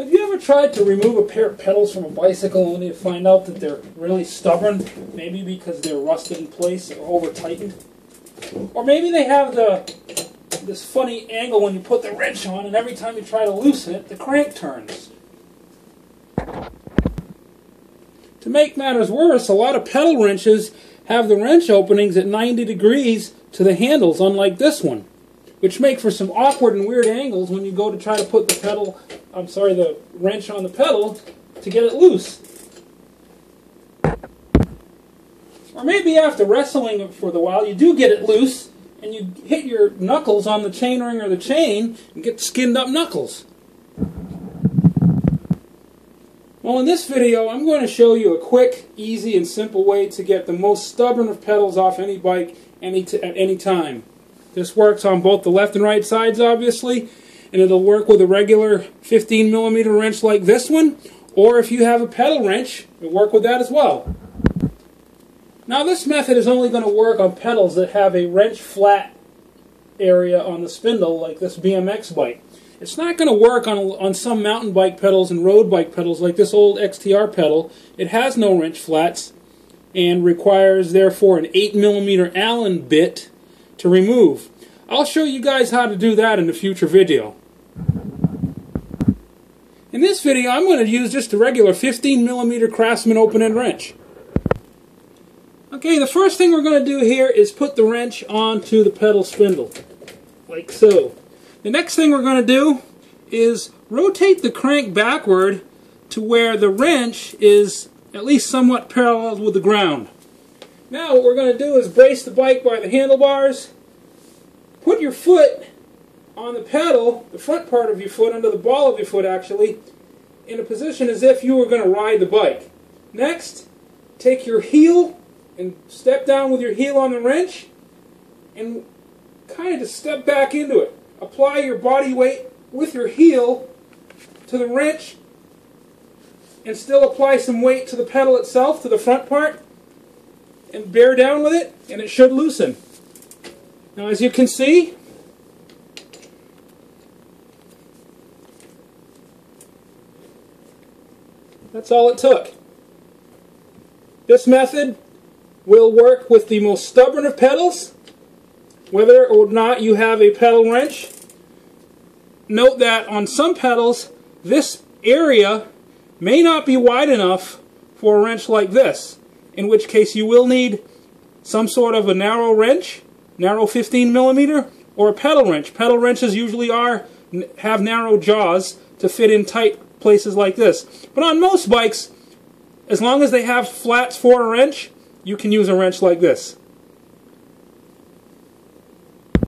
Have you ever tried to remove a pair of pedals from a bicycle only to find out that they're really stubborn? Maybe because they're rusted in place or over-tightened? Or maybe they have this funny angle when you put the wrench on, and every time you try to loosen it, the crank turns. To make matters worse, a lot of pedal wrenches have the wrench openings at 90 degrees to the handles, unlike this one, which make for some awkward and weird angles when you go to try to put the wrench on the pedal to get it loose. Or maybe after wrestling for a while, you do get it loose, and you hit your knuckles on the chain ring or the chain and get skinned up knuckles. Well, in this video, I'm going to show you a quick, easy, and simple way to get the most stubborn of pedals off any bike at any time. This works on both the left and right sides, obviously, and it'll work with a regular 15mm wrench like this one, or if you have a pedal wrench, it'll work with that as well. Now, this method is only going to work on pedals that have a wrench flat area on the spindle, like this BMX bike. It's not going to work on some mountain bike pedals and road bike pedals like this old XTR pedal. It has no wrench flats and requires, therefore, an 8mm Allen bit to remove. I'll show you guys how to do that in a future video. In this video, I'm going to use just a regular 15mm Craftsman open-end wrench. Okay, the first thing we're going to do here is put the wrench onto the pedal spindle, like so. The next thing we're going to do is rotate the crank backward to where the wrench is at least somewhat parallel with the ground. Now what we're going to do is brace the bike by the handlebars, put your foot on the pedal, the front part of your foot, under the ball of your foot actually, in a position as if you were going to ride the bike. Next, take your heel and step down with your heel on the wrench and kind of just step back into it. Apply your body weight with your heel to the wrench and still apply some weight to the pedal itself, to the front part, and bear down with it, and it should loosen. Now, as you can see, that's all it took. This method will work with the most stubborn of pedals, whether or not you have a pedal wrench. Note that on some pedals, this area may not be wide enough for a wrench like this, in which case you will need some sort of a narrow wrench, narrow 15mm, or a pedal wrench. Pedal wrenches usually have narrow jaws to fit in tight places like this. But on most bikes, as long as they have flats for a wrench, you can use a wrench like this.